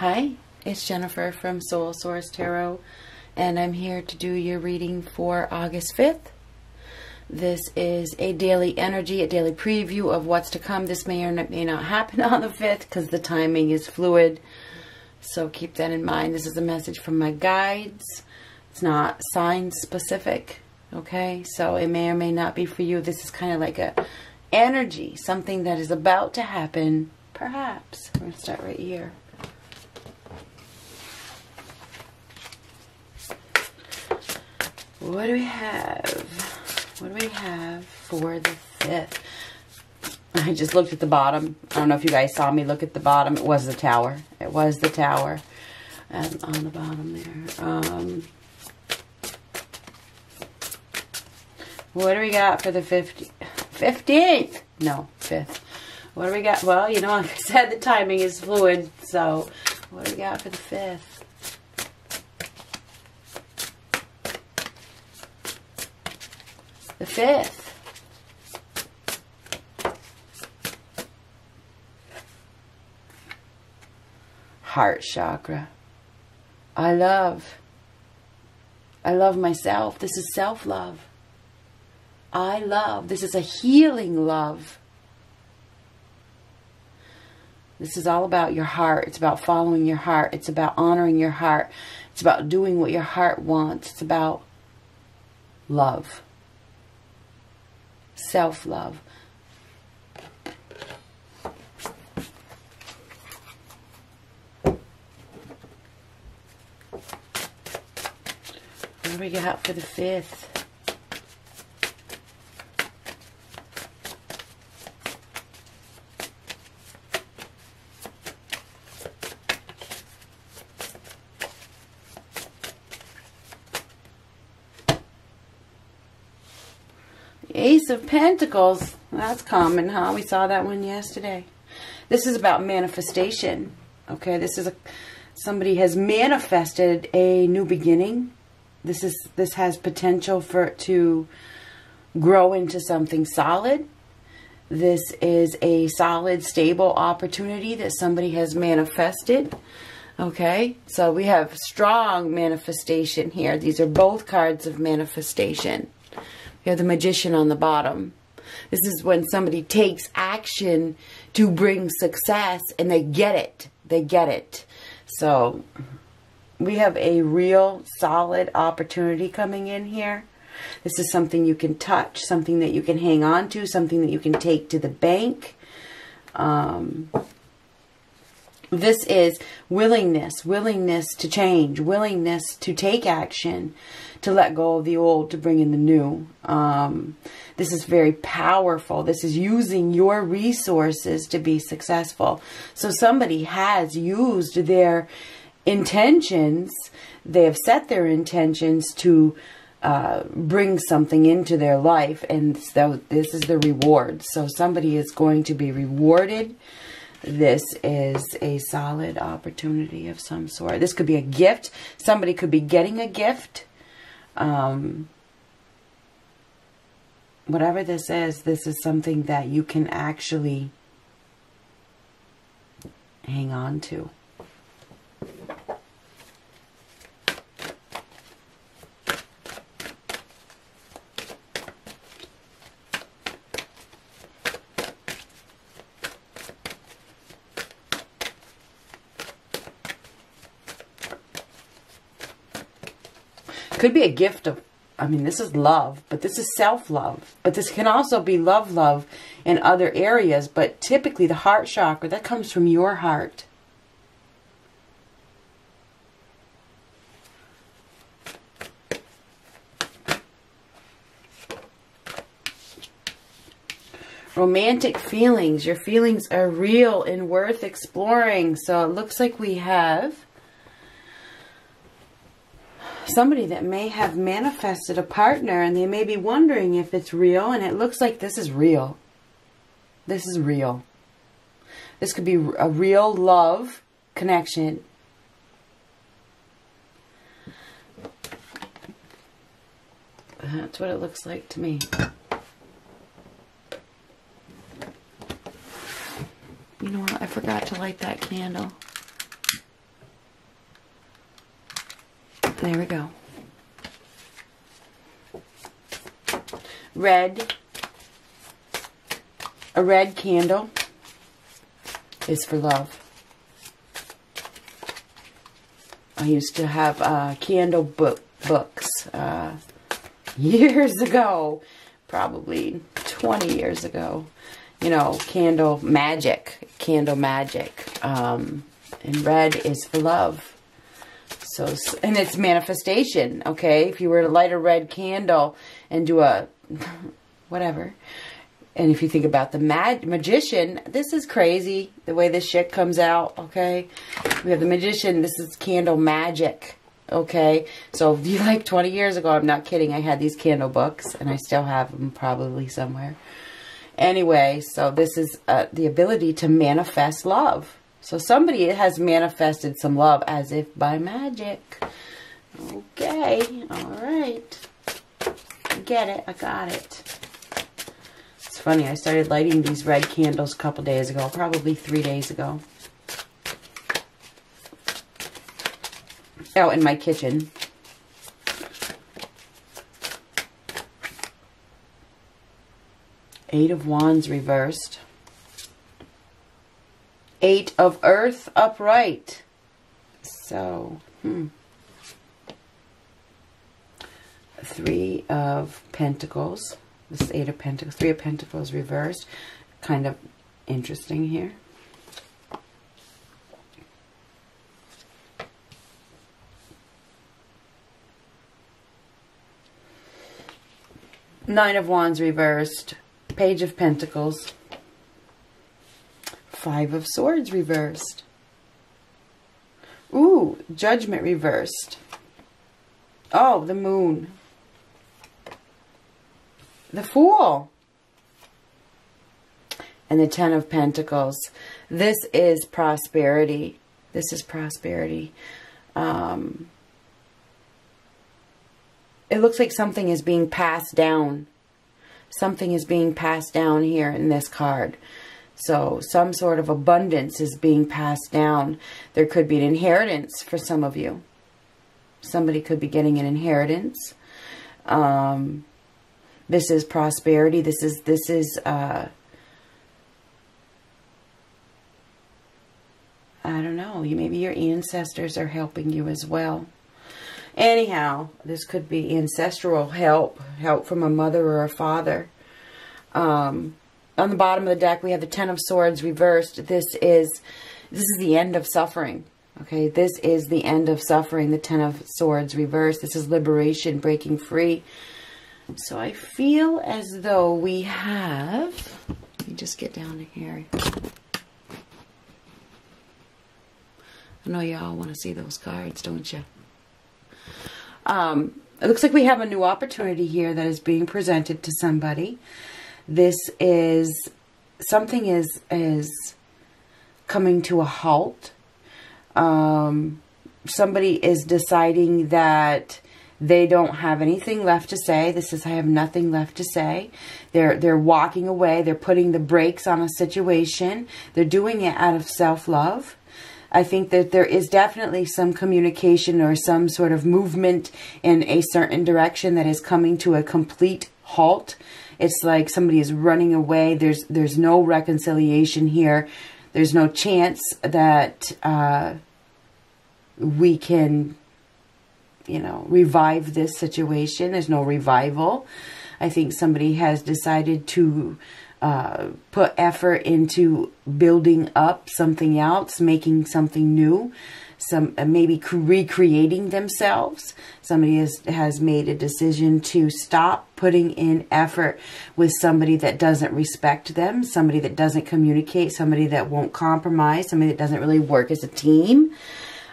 Hi, it's Jennifer from Soul Source Tarot, and I'm here to do your reading for August 5th. This is a daily energy, a daily preview of what's to come. This may or may not happen on the 5th because the timing is fluid, so keep that in mind. This is a message from my guides. It's not sign specific, okay? So it may or may not be for you. This is kind of like a energy, something that is about to happen, perhaps. We're going to start right here. What do we have? What do we have for the 5th? I just looked at the bottom. I don't know if you guys saw me look at the bottom. It was the tower. It was the tower. And on the bottom there. What do we got for the 15th? No, 5th. What do we got? Well, you know, like I said, the timing is fluid. So what do we got for the 5th? The 5th. Heart chakra. I love myself. This is self-love. I love. This is a healing love. This is all about your heart. It's about following your heart. It's about honoring your heart. It's about doing what your heart wants. It's about love. Self-love. What do we got for the 5th? Ace of Pentacles. That's common, huh? We saw that one yesterday. This is about manifestation. Okay, this is somebody has manifested a new beginning. This has potential for it to grow into something solid. This is a solid, stable opportunity that somebody has manifested. Okay, so we have strong manifestation here. These are both cards of manifestation. We have the Magician on the bottom. This is when somebody takes action to bring success and they get it. They get it. So we have a real solid opportunity coming in here. This is something you can touch, something that you can hang on to, something that you can take to the bank. This is willingness to change, willingness to take action, to let go of the old, to bring in the new. This is very powerful. This is using your resources to be successful. So somebody has used their intentions. They have set their intentions to bring something into their life. And so this is the reward. So somebody is going to be rewarded. This is a solid opportunity of some sort. This could be a gift. Somebody could be getting a gift. Whatever this is something that you can actually hang on to. Could be a gift of, I mean, this is love, but this is self-love. But this can also be love in other areas. But typically the heart chakra, that comes from your heart. Romantic feelings. Your feelings are real and worth exploring. So it looks like we have somebody that may have manifested a partner and they may be wondering if it's real, and it looks like this is real. This is real. This could be a real love connection. That's what it looks like to me. You know what? I forgot to light that candle. There we go. Red. A red candle is for love. I used to have candle books years ago, probably 20 years ago. You know, candle magic. And red is for love. So, and it's manifestation, okay? If you were to light a red candle and do a whatever. And if you think about the magician, this is crazy, the way this shit comes out, okay? We have the magician. This is candle magic, okay? So, if you like 20 years ago, I'm not kidding. I had these candle books, and I still have them probably somewhere. Anyway, so this is the ability to manifest love. So, somebody has manifested some love as if by magic. Okay, all right. Get it. I got it. Funny, I started lighting these red candles a couple days ago, probably 3 days ago, out in my kitchen. Eight of Wands reversed. Eight of Earth upright. So, Three of Pentacles. This is Eight of Pentacles, Three of Pentacles reversed. Kind of interesting here. Nine of Wands reversed. Page of Pentacles. Five of Swords reversed. Ooh, Judgment reversed. Oh, the Moon. The Fool. And the Ten of Pentacles. This is prosperity. This is prosperity. It looks like something is being passed down. Something is being passed down here in this card. So some sort of abundance is being passed down. There could be an inheritance for some of you. Somebody could be getting an inheritance. This is prosperity. This is I don't know. Maybe your ancestors are helping you as well. Anyhow, this could be ancestral help. Help from a mother or a father. On the bottom of the deck, we have the Ten of Swords reversed. This is the end of suffering. Okay, this is the end of suffering. The Ten of Swords reversed. This is liberation, breaking free. So I feel as though we have, let me just get down to here. I know y'all want to see those cards, don't you? It looks like we have a new opportunity here that is being presented to somebody. This is, something is coming to a halt. Somebody is deciding that they don't have anything left to say. This is, I have nothing left to say. They're walking away. They're putting the brakes on a situation. They're doing it out of self-love. I think that there is definitely some communication or some sort of movement in a certain direction that is coming to a complete halt. It's like somebody is running away. There's no reconciliation here. There's no chance that we can, you know, revive this situation. There's no revival. I think somebody has decided to put effort into building up something else, making something new, maybe recreating themselves. Somebody has made a decision to stop putting in effort with somebody that doesn't respect them, somebody that doesn't communicate, somebody that won't compromise, somebody that doesn't really work as a team.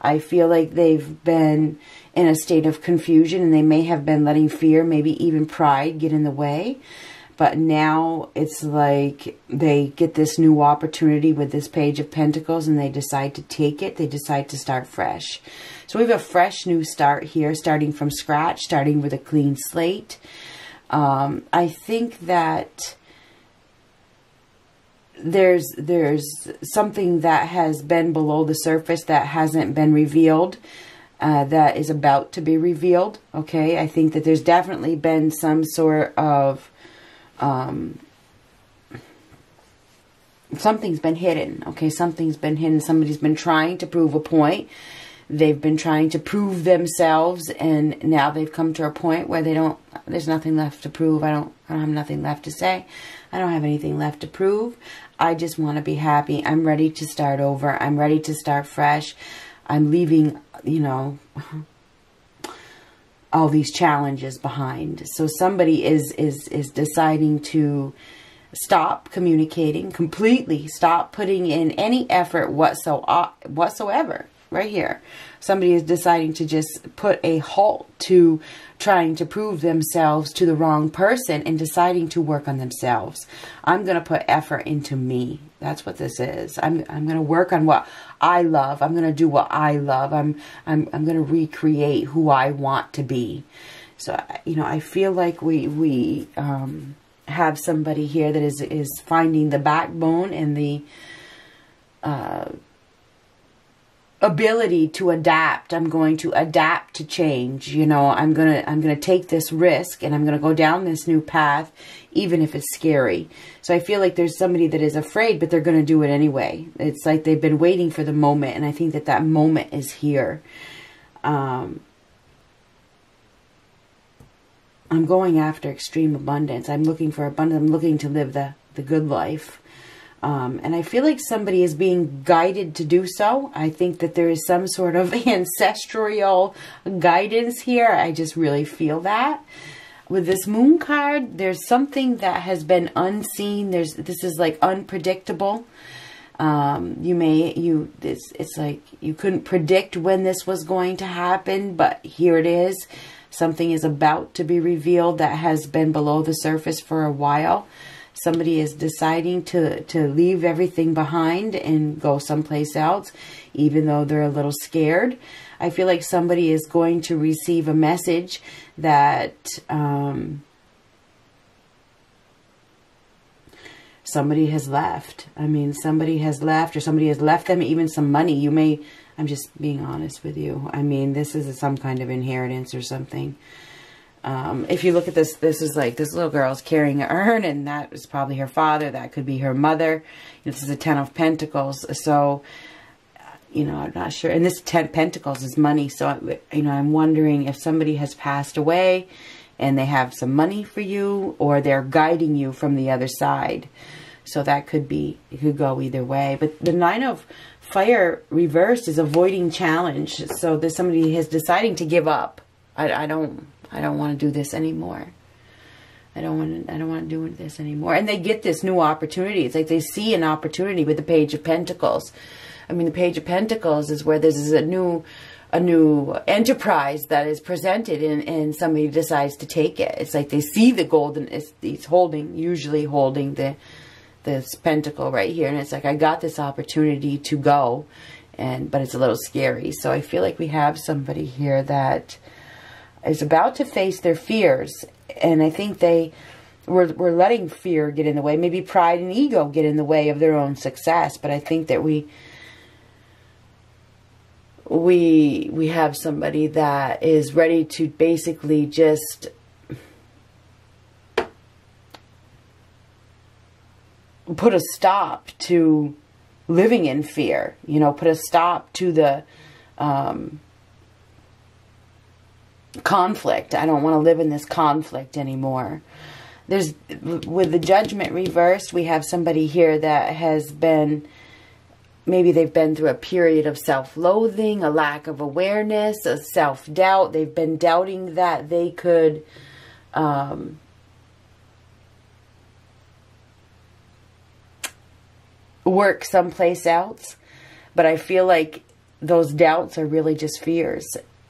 I feel like they've been in a state of confusion, and they may have been letting fear, maybe even pride, get in the way. But now it's like they get this new opportunity with this Page of Pentacles, and they decide to take it. They decide to start fresh. So we have a fresh new start here, starting from scratch, starting with a clean slate. I think that there's something that has been below the surface that hasn't been revealed that is about to be revealed, okay? I think that there's definitely been some sort of, something's been hidden, okay? Something's been hidden. Somebody's been trying to prove a point. They've been trying to prove themselves, and now they've come to a point where they don't, there's nothing left to prove. I don't have nothing left to say. I don't have anything left to prove. I just want to be happy. I'm ready to start over. I'm ready to start fresh. I'm leaving, you know, all these challenges behind. So somebody is deciding to stop communicating completely, stop putting in any effort whatsoever. Right here. Somebody is deciding to just put a halt to trying to prove themselves to the wrong person and deciding to work on themselves. I'm going to put effort into me. That's what this is. I'm going to work on what I love. I'm going to do what I love. I'm going to recreate who I want to be. So, you know, I feel like we have somebody here that is finding the backbone and the, ability to adapt. I'm going to adapt to change. You know, I'm going to take this risk and I'm going to go down this new path, even if it's scary. So I feel like there's somebody that is afraid, but they're going to do it anyway. It's like they've been waiting for the moment. And I think that that moment is here. I'm going after extreme abundance. I'm looking for abundance. I'm looking to live the good life. And I feel like somebody is being guided to do so. I think that there is some sort of ancestral guidance here. I just really feel that. With this moon card, there's something that has been unseen. This is like unpredictable. It's like you couldn't predict when this was going to happen, but here it is. Something is about to be revealed that has been below the surface for a while. Somebody is deciding to leave everything behind and go someplace else, even though they're a little scared. I feel like somebody is going to receive a message that somebody has left. I mean, somebody has left, or somebody has left them even some money. You may, I'm just being honest with you. I mean, this is some kind of inheritance or something. If you look at this, this is like this little girl's carrying an urn, and that was probably her father. That could be her mother. This is the 10 of Pentacles. So, you know, I'm not sure. And this 10 Pentacles is money. So, you know, I'm wondering if somebody has passed away and they have some money for you, or they're guiding you from the other side. So that could be, it could go either way. But the 9 of Fire reversed is avoiding challenge. So there's somebody who's deciding to give up. I don't want to do this anymore. I don't want to do this anymore. And they get this new opportunity. It's like they see an opportunity with the Page of Pentacles. I mean, the Page of Pentacles is where this is a new enterprise that is presented, and somebody decides to take it. It's like they see the golden, it's holding, usually holding this pentacle right here. And it's like, I got this opportunity to go, but it's a little scary. So I feel like we have somebody here that is about to face their fears. And I think they were letting fear get in the way. Maybe pride and ego get in the way of their own success. But I think that we have somebody that is ready to basically just put a stop to living in fear. You know, put a stop to the conflict. I don't want to live in this conflict anymore. With the Judgment reversed, we have somebody here that has been, maybe they've been through a period of self-loathing, a lack of awareness, a self-doubt. They've been doubting that they could work someplace else. But I feel like those doubts are really just fears.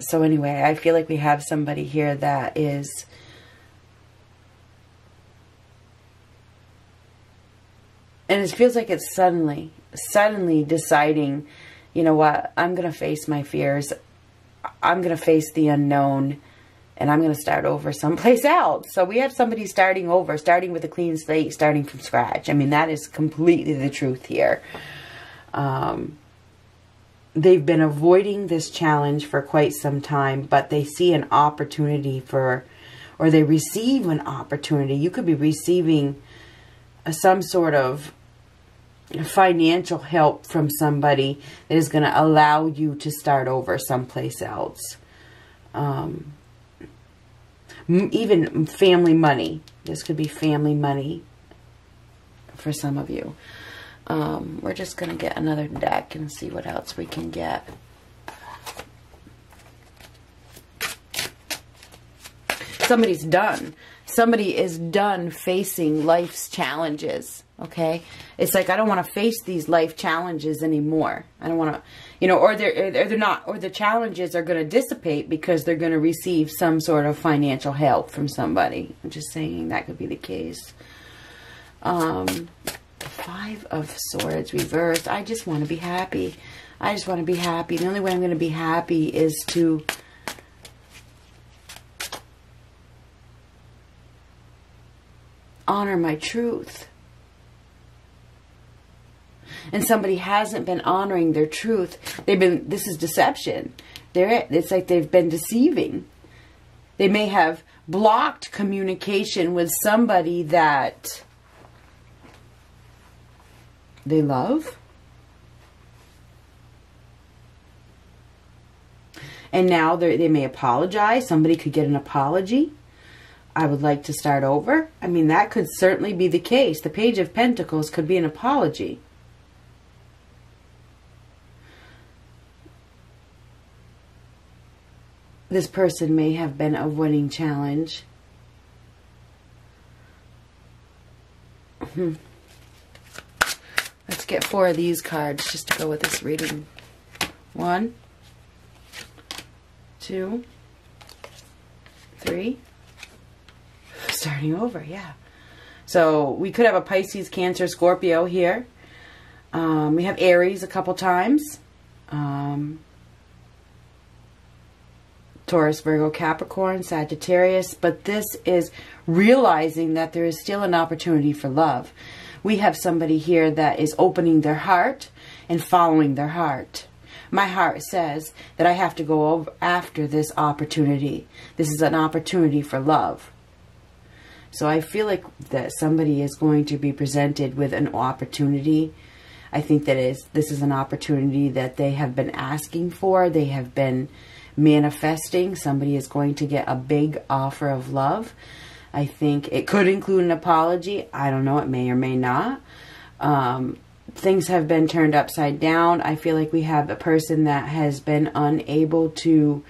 So anyway, I feel like we have somebody here that is and it feels like it's suddenly deciding, you know what, I'm going to face my fears. I'm going to face the unknown, and I'm going to start over someplace else. So we have somebody starting over, starting with a clean slate, starting from scratch. I mean, that is completely the truth here. they've been avoiding this challenge for quite some time, but they see an opportunity for, or they receive an opportunity. You could be receiving some sort of financial help from somebody that is going to allow you to start over someplace else. Even family money. This could be family money for some of you. We're just going to get another deck and see what else we can get. Somebody's done. Somebody is done facing life's challenges, okay? It's like, I don't want to face these life challenges anymore. I don't want to, you know, or the challenges are going to dissipate because they're going to receive some sort of financial help from somebody. I'm just saying that could be the case. Five of Swords reversed. I just want to be happy. I just want to be happy. The only way I'm going to be happy is to... honor my truth. And somebody hasn't been honoring their truth. They've been, this is deception. It's like they've been deceiving. They may have blocked communication with somebody that they love. And now they may apologize. Somebody could get an apology. I would like to start over. I mean, that could certainly be the case. The Page of Pentacles could be an apology. This person may have been avoiding challenge. Let's get four of these cards just to go with this reading. 1, 2, 3. Starting over, yeah. So we could have a Pisces, Cancer, Scorpio here. We have Aries a couple times. Taurus, Virgo, Capricorn, Sagittarius. But this is realizing that there is still an opportunity for love. We have somebody here that is opening their heart and following their heart. My heart says that I have to go over after this opportunity. This is an opportunity for love. So I feel like that somebody is going to be presented with an opportunity. I think that this is an opportunity that they have been asking for. They have been manifesting. Somebody is going to get a big offer of love. I think it could include an apology. I don't know. It may or may not. Things have been turned upside down. I feel like we have a person that has been unable to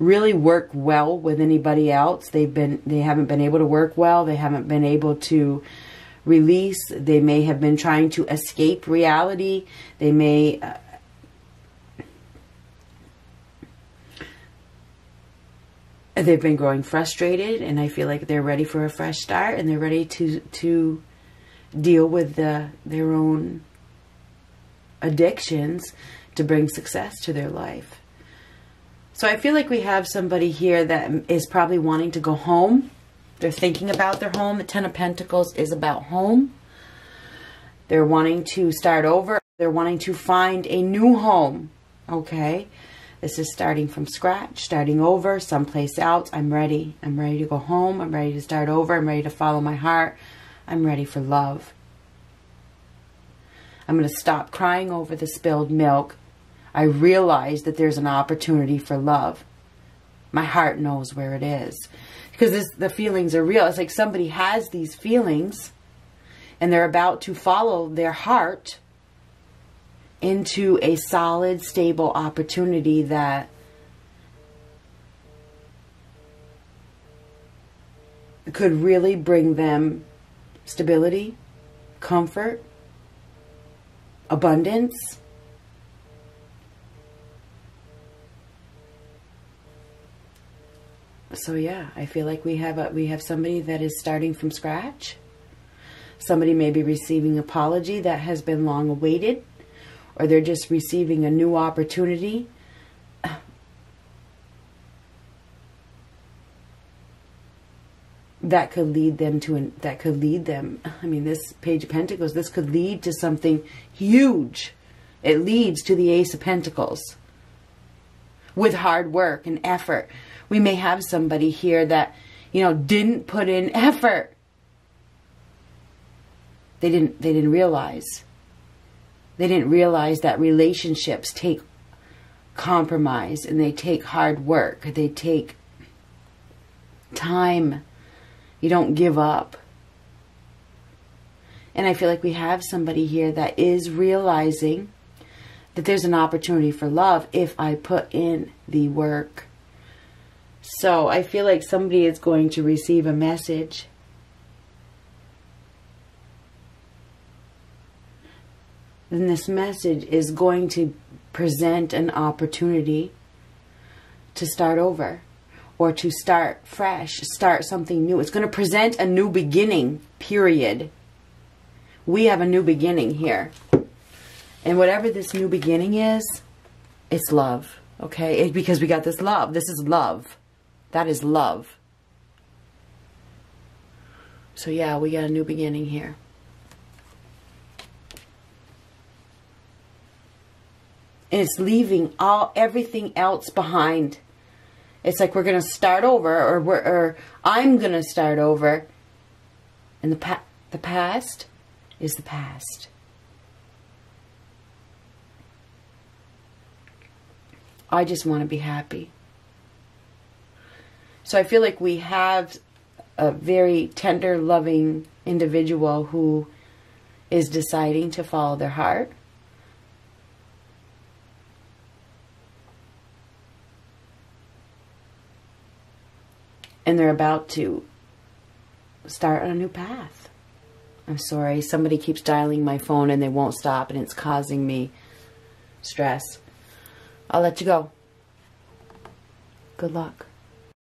really work well with anybody else. They haven't been able to work well. They haven't been able to release. They may have been trying to escape reality. They may they've been growing frustrated, and I feel like they're ready for a fresh start, and they're ready to deal with their own addictions to bring success to their life. So I feel like we have somebody here that is probably wanting to go home. They're thinking about their home. The Ten of Pentacles is about home. They're wanting to start over. They're wanting to find a new home. Okay. This is starting from scratch, starting over, someplace else. I'm ready. I'm ready to go home. I'm ready to start over. I'm ready to follow my heart. I'm ready for love. I'm going to stop crying over the spilled milk. I realize that there's an opportunity for love. My heart knows where it is. Because the feelings are real. It's like somebody has these feelings and they're about to follow their heart into a solid, stable opportunity that could really bring them stability, comfort, abundance. So yeah, I feel like we have somebody that is starting from scratch. Somebody may be receiving apology that has been long awaited, or they're just receiving a new opportunity. That could lead them to I mean, this Page of Pentacles, this could lead to something huge It leads to the Ace of Pentacles. With hard work and effort. We may have somebody here that, you know, didn't put in effort. They didn't realize. They didn't realize that relationships take compromise and they take hard work. They take time. You don't give up. And I feel like we have somebody here that is realizing that there's an opportunity for love if I put in the work. So I feel like somebody is going to receive a message. And this message is going to present an opportunity to start over or to start fresh, start something new. It's going to present a new beginning, period. We have a new beginning here. And whatever this new beginning is, it's love, okay? Because we got this love. This is love. That is love. So yeah, we got a new beginning here. And it's leaving everything else behind. It's like we're going to start over, or I'm going to start over. And the past is the past. I just want to be happy. So I feel like we have a very tender, loving individual who is deciding to follow their heart. And they're about to start on a new path. I'm sorry, somebody keeps dialing my phone and they won't stop and it's causing me stress. I'll let you go. Good luck.